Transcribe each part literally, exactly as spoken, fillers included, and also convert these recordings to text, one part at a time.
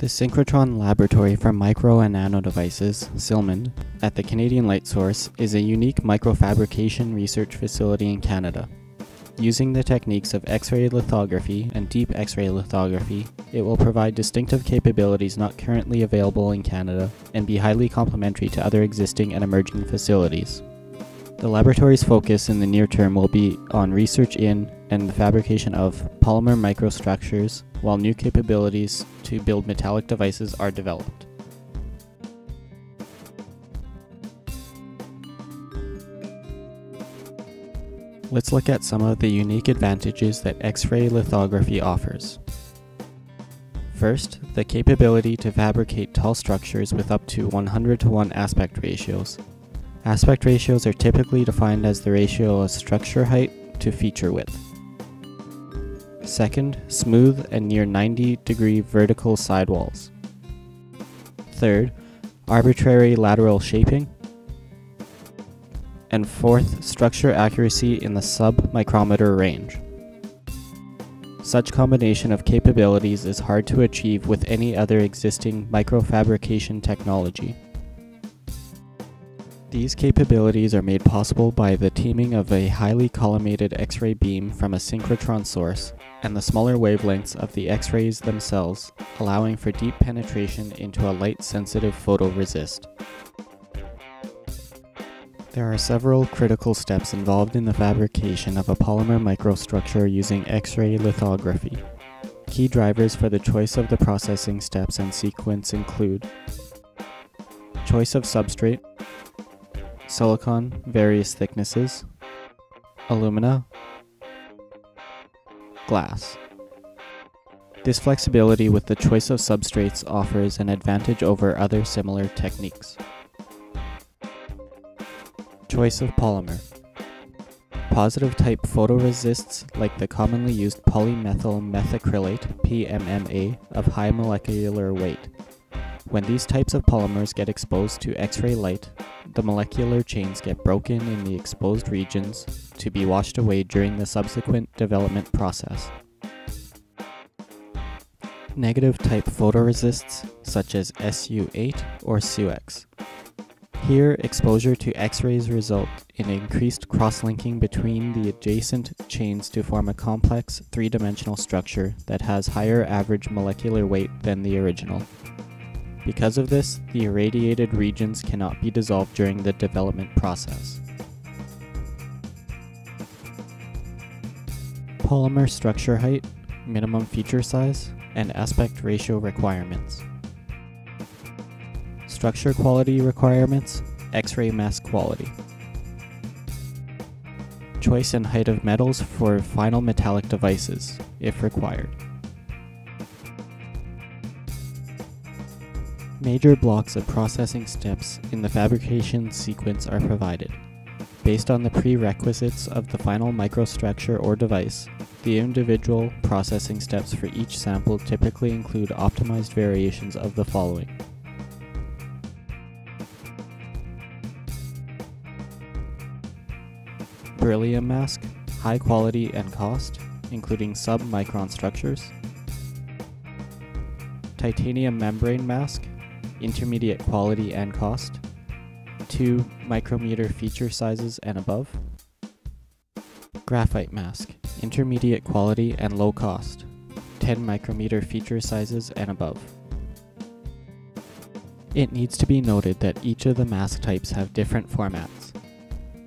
The Synchrotron Laboratory for Micro and Nano Devices, SyLMAND, at the Canadian Light Source is a unique microfabrication research facility in Canada. Using the techniques of X-ray lithography and deep X-ray lithography, it will provide distinctive capabilities not currently available in Canada and be highly complementary to other existing and emerging facilities. The laboratory's focus in the near term will be on research in and the fabrication of polymer microstructures, while new capabilities to build metallic devices are developed. Let's look at some of the unique advantages that X-ray lithography offers. First, the capability to fabricate tall structures with up to one hundred to one aspect ratios. Aspect ratios are typically defined as the ratio of structure height to feature width. Second, smooth and near ninety degree vertical sidewalls. Third, arbitrary lateral shaping. And fourth, structure accuracy in the sub-micrometer range. Such combination of capabilities is hard to achieve with any other existing microfabrication technology. These capabilities are made possible by the teaming of a highly collimated X-ray beam from a synchrotron source and the smaller wavelengths of the X-rays themselves, allowing for deep penetration into a light-sensitive photoresist. There are several critical steps involved in the fabrication of a polymer microstructure using X-ray lithography. Key drivers for the choice of the processing steps and sequence include choice of substrate, silicon, various thicknesses, alumina, glass. This flexibility with the choice of substrates offers an advantage over other similar techniques. Choice of polymer. Positive type photoresists like the commonly used polymethyl methacrylate P M M A of high molecular weight. When these types of polymers get exposed to X-ray light, the molecular chains get broken in the exposed regions to be washed away during the subsequent development process. Negative type photoresists such as S U eight or S U X. Here, exposure to X-rays result in increased cross-linking between the adjacent chains to form a complex three-dimensional structure that has higher average molecular weight than the original. Because of this, the irradiated regions cannot be dissolved during the development process. Polymer structure height, minimum feature size, and aspect ratio requirements. Structure quality requirements, X-ray mass quality. Choice and height of metals for final metallic devices, if required. Major blocks of processing steps in the fabrication sequence are provided. Based on the prerequisites of the final microstructure or device, the individual processing steps for each sample typically include optimized variations of the following. Beryllium mask, high quality and cost, including sub-micron structures. Titanium membrane mask, intermediate quality and cost, two micrometer feature sizes and above. Graphite mask, intermediate quality and low cost, ten micrometer feature sizes and above. It needs to be noted that each of the mask types have different formats.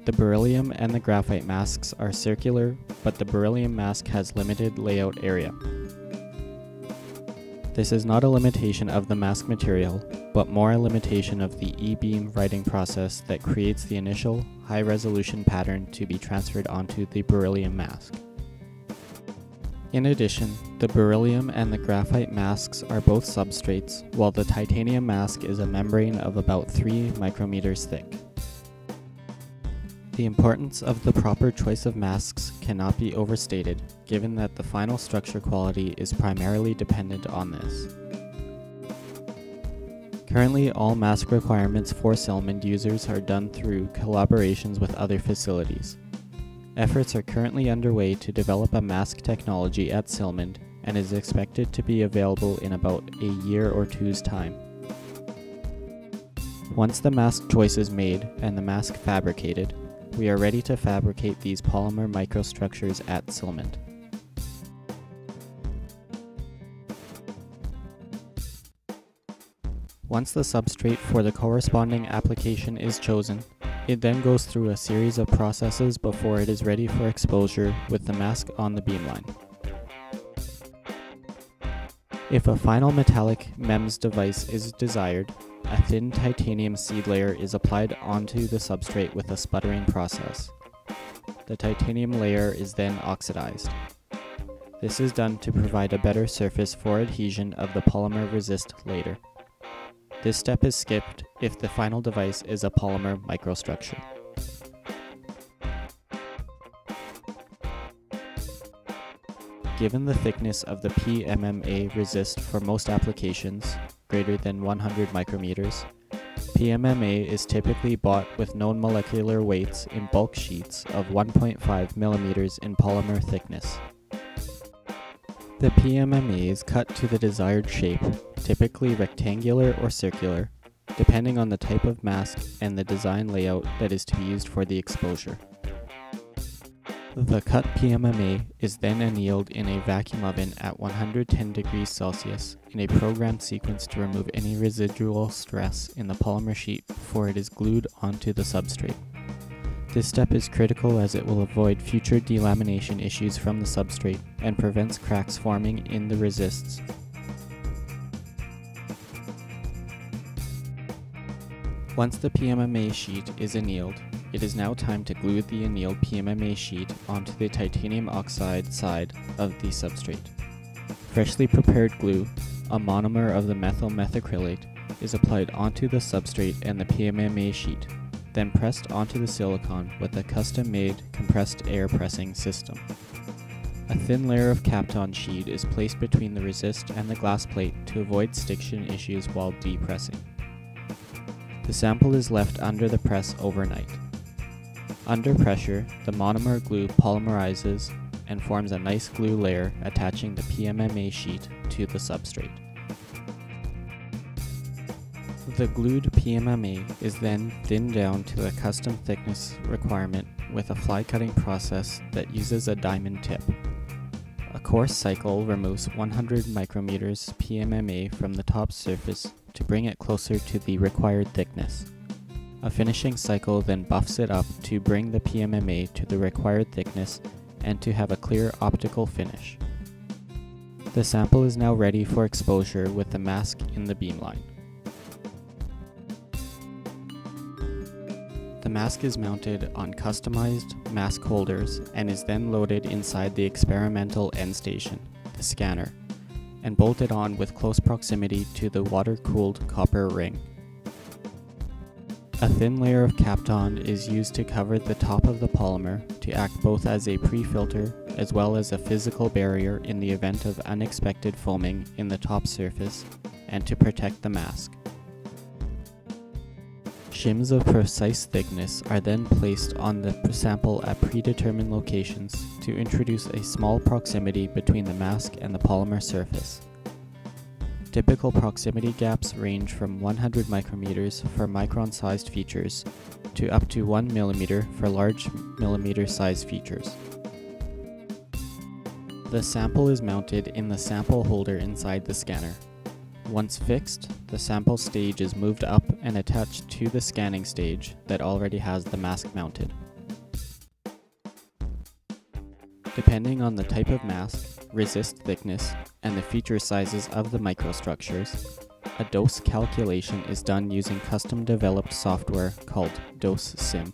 The beryllium and the graphite masks are circular, but the beryllium mask has limited layout area. This is not a limitation of the mask material, but more a limitation of the E-beam writing process that creates the initial, high-resolution pattern to be transferred onto the beryllium mask. In addition, the beryllium and the graphite masks are both substrates, while the titanium mask is a membrane of about three micrometers thick. The importance of the proper choice of masks cannot be overstated, given that the final structure quality is primarily dependent on this. Currently, all mask requirements for SyLMAND users are done through collaborations with other facilities. Efforts are currently underway to develop a mask technology at SyLMAND and is expected to be available in about a year or two's time. Once the mask choice is made and the mask fabricated, we are ready to fabricate these polymer microstructures at SyLMAND. Once the substrate for the corresponding application is chosen, it then goes through a series of processes before it is ready for exposure with the mask on the beamline. If a final metallic MEMS device is desired, a thin titanium seed layer is applied onto the substrate with a sputtering process. The titanium layer is then oxidized. This is done to provide a better surface for adhesion of the polymer resist later. This step is skipped if the final device is a polymer microstructure. Given the thickness of the P M M A resist for most applications, greater than one hundred micrometers, P M M A is typically bought with known molecular weights in bulk sheets of one point five millimeters in polymer thickness. The P M M A is cut to the desired shape, typically rectangular or circular, depending on the type of mask and the design layout that is to be used for the exposure. The cut P M M A is then annealed in a vacuum oven at one hundred ten degrees Celsius in a programmed sequence to remove any residual stress in the polymer sheet before it is glued onto the substrate. This step is critical as it will avoid future delamination issues from the substrate and prevents cracks forming in the resists. Once the P M M A sheet is annealed, it is now time to glue the annealed P M M A sheet onto the titanium oxide side of the substrate. Freshly prepared glue, a monomer of the methyl methacrylate, is applied onto the substrate and the P M M A sheet, then pressed onto the silicone with a custom-made compressed air pressing system. A thin layer of Kapton sheet is placed between the resist and the glass plate to avoid stiction issues while depressing. The sample is left under the press overnight. Under pressure, the monomer glue polymerizes and forms a nice glue layer attaching the P M M A sheet to the substrate. The glued P M M A is then thinned down to a custom thickness requirement with a fly cutting process that uses a diamond tip. A coarse cycle removes one hundred micrometers P M M A from the top surface to bring it closer to the required thickness. A finishing cycle then buffs it up to bring the P M M A to the required thickness and to have a clear optical finish. The sample is now ready for exposure with the mask in the beamline. The mask is mounted on customized mask holders and is then loaded inside the experimental end station, the scanner, and bolted on with close proximity to the water-cooled copper ring. A thin layer of Kapton is used to cover the top of the polymer to act both as a pre-filter as well as a physical barrier in the event of unexpected foaming in the top surface and to protect the mask. Shims of precise thickness are then placed on the sample at predetermined locations to introduce a small proximity between the mask and the polymer surface. Typical proximity gaps range from one hundred micrometers for micron-sized features to up to one millimeter for large millimeter-sized features. The sample is mounted in the sample holder inside the scanner. Once fixed, the sample stage is moved up and attached to the scanning stage that already has the mask mounted. Depending on the type of mask, resist thickness, and the feature sizes of the microstructures, a dose calculation is done using custom-developed software called DoseSim.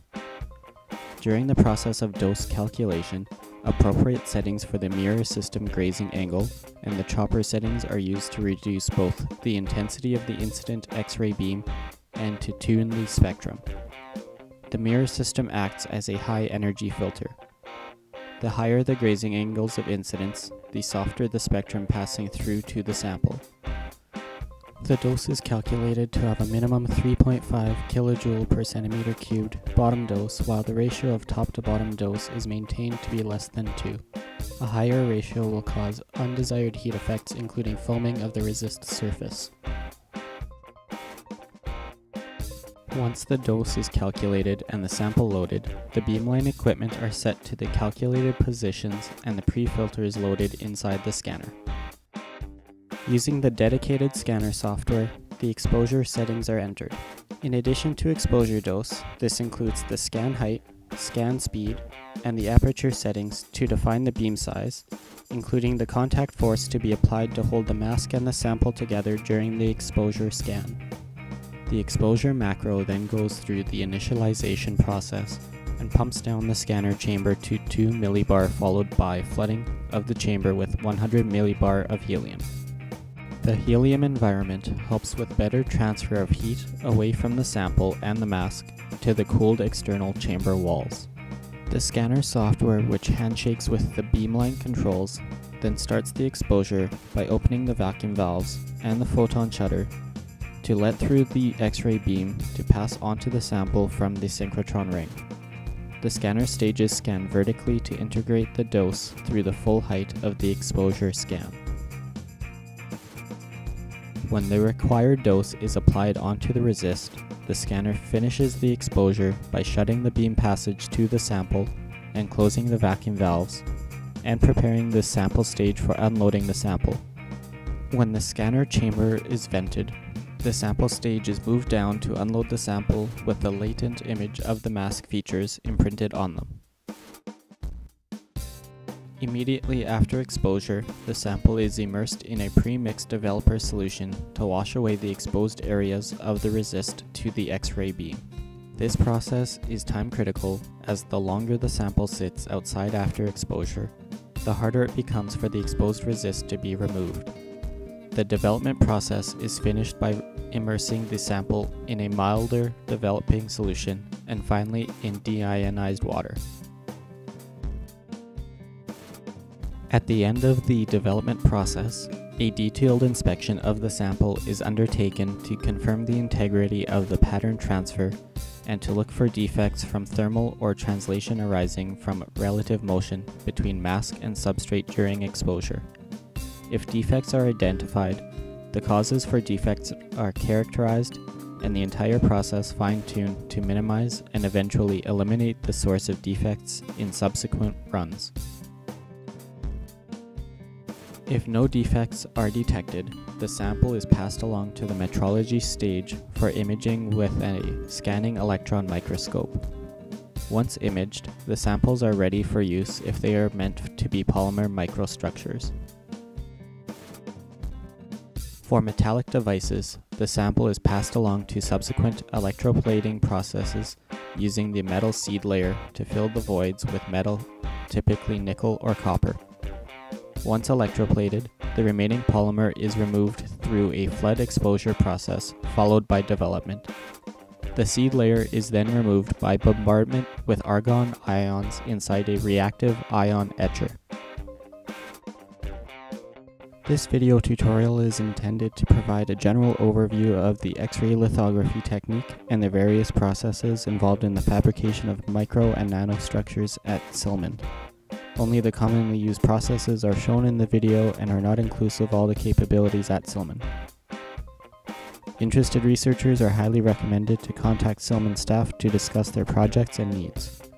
During the process of dose calculation, appropriate settings for the mirror system grazing angle and the chopper settings are used to reduce both the intensity of the incident X-ray beam and to tune the spectrum. The mirror system acts as a high-energy filter. The higher the grazing angles of incidence, the softer the spectrum passing through to the sample. The dose is calculated to have a minimum three point five kilojoule per centimeter cubed bottom dose, while the ratio of top to bottom dose is maintained to be less than two. A higher ratio will cause undesired heat effects, including foaming of the resist surface. Once the dose is calculated and the sample loaded, the beamline equipment are set to the calculated positions and the pre-filter is loaded inside the scanner. Using the dedicated scanner software, the exposure settings are entered. In addition to exposure dose, this includes the scan height, scan speed, and the aperture settings to define the beam size, including the contact force to be applied to hold the mask and the sample together during the exposure scan. The exposure macro then goes through the initialization process and pumps down the scanner chamber to two millibar, followed by flooding of the chamber with one hundred millibar of helium. The helium environment helps with better transfer of heat away from the sample and the mask to the cooled external chamber walls. The scanner software, which handshakes with the beamline controls, then starts the exposure by opening the vacuum valves and the photon shutter to let through the X-ray beam to pass onto the sample from the synchrotron ring. The scanner stages scan vertically to integrate the dose through the full height of the exposure scan. When the required dose is applied onto the resist, the scanner finishes the exposure by shutting the beam passage to the sample and closing the vacuum valves, and preparing the sample stage for unloading the sample. When the scanner chamber is vented, the sample stage is moved down to unload the sample with the latent image of the mask features imprinted on them. Immediately after exposure, the sample is immersed in a pre-mixed developer solution to wash away the exposed areas of the resist to the X-ray beam. This process is time critical, as the longer the sample sits outside after exposure, the harder it becomes for the exposed resist to be removed. The development process is finished by immersing the sample in a milder developing solution and finally in deionized water. At the end of the development process, a detailed inspection of the sample is undertaken to confirm the integrity of the pattern transfer and to look for defects from thermal or translation arising from relative motion between mask and substrate during exposure. If defects are identified, the causes for defects are characterized and the entire process fine-tuned to minimize and eventually eliminate the source of defects in subsequent runs. If no defects are detected, the sample is passed along to the metrology stage for imaging with a scanning electron microscope. Once imaged, the samples are ready for use if they are meant to be polymer microstructures. For metallic devices, the sample is passed along to subsequent electroplating processes using the metal seed layer to fill the voids with metal, typically nickel or copper. Once electroplated, the remaining polymer is removed through a flood exposure process, followed by development. The seed layer is then removed by bombardment with argon ions inside a reactive ion etcher. This video tutorial is intended to provide a general overview of the X-ray lithography technique and the various processes involved in the fabrication of micro and nanostructures at SyLMAND. Only the commonly used processes are shown in the video and are not inclusive of all the capabilities at SyLMAND. Interested researchers are highly recommended to contact SyLMAND staff to discuss their projects and needs.